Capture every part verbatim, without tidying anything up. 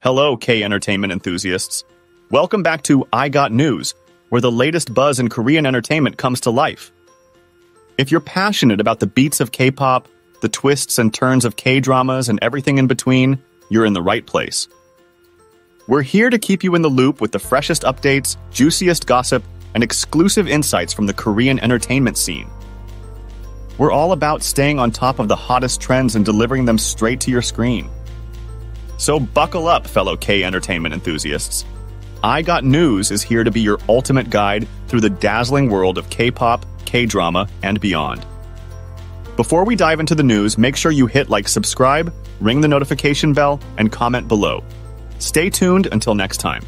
Hello, K Entertainment enthusiasts. Welcome back to I Got News, where the latest buzz in Korean entertainment comes to life. If you're passionate about the beats of K-pop, the twists and turns of K-dramas, and everything in between, you're in the right place. We're here to keep you in the loop with the freshest updates, juiciest gossip, and exclusive insights from the Korean entertainment scene. We're all about staying on top of the hottest trends and delivering them straight to your screen. So buckle up, fellow K Entertainment enthusiasts. I Got News is here to be your ultimate guide through the dazzling world of K-pop, K-drama, and beyond. Before we dive into the news, make sure you hit like, subscribe, ring the notification bell, and comment below. Stay tuned until next time.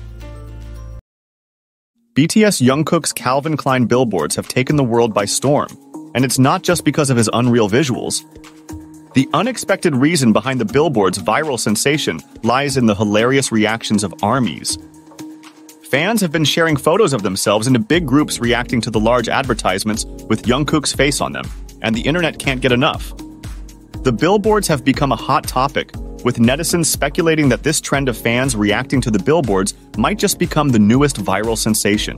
B T S Jungkook's Calvin Klein billboards have taken the world by storm, and it's not just because of his unreal visuals. The unexpected reason behind the billboard's viral sensation lies in the hilarious reactions of ARMYs. Fans have been sharing photos of themselves into big groups reacting to the large advertisements with Jungkook's face on them, and the internet can't get enough. The billboards have become a hot topic, with netizens speculating that this trend of fans reacting to the billboards might just become the newest viral sensation.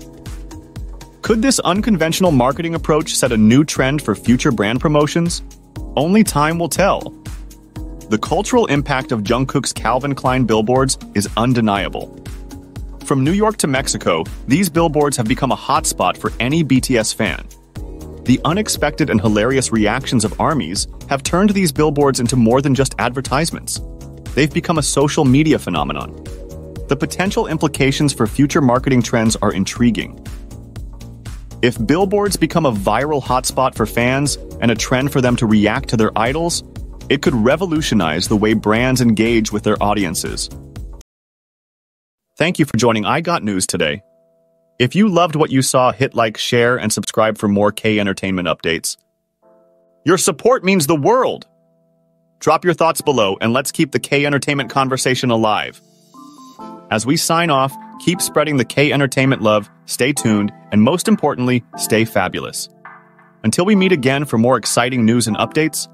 Could this unconventional marketing approach set a new trend for future brand promotions? Only time will tell. The cultural impact of Jungkook's Calvin Klein billboards is undeniable. From New York to Mexico, these billboards have become a hotspot for any B T S fan. The unexpected and hilarious reactions of ARMYs have turned these billboards into more than just advertisements. They've become a social media phenomenon. The potential implications for future marketing trends are intriguing. If billboards become a viral hotspot for fans and a trend for them to react to their idols, it could revolutionize the way brands engage with their audiences. Thank you for joining I Got News today. If you loved what you saw, hit like, share, and subscribe for more K Entertainment updates. Your support means the world! Drop your thoughts below and let's keep the K Entertainment conversation alive. As we sign off, keep spreading the K Entertainment love, stay tuned, and most importantly, stay fabulous. Until we meet again for more exciting news and updates,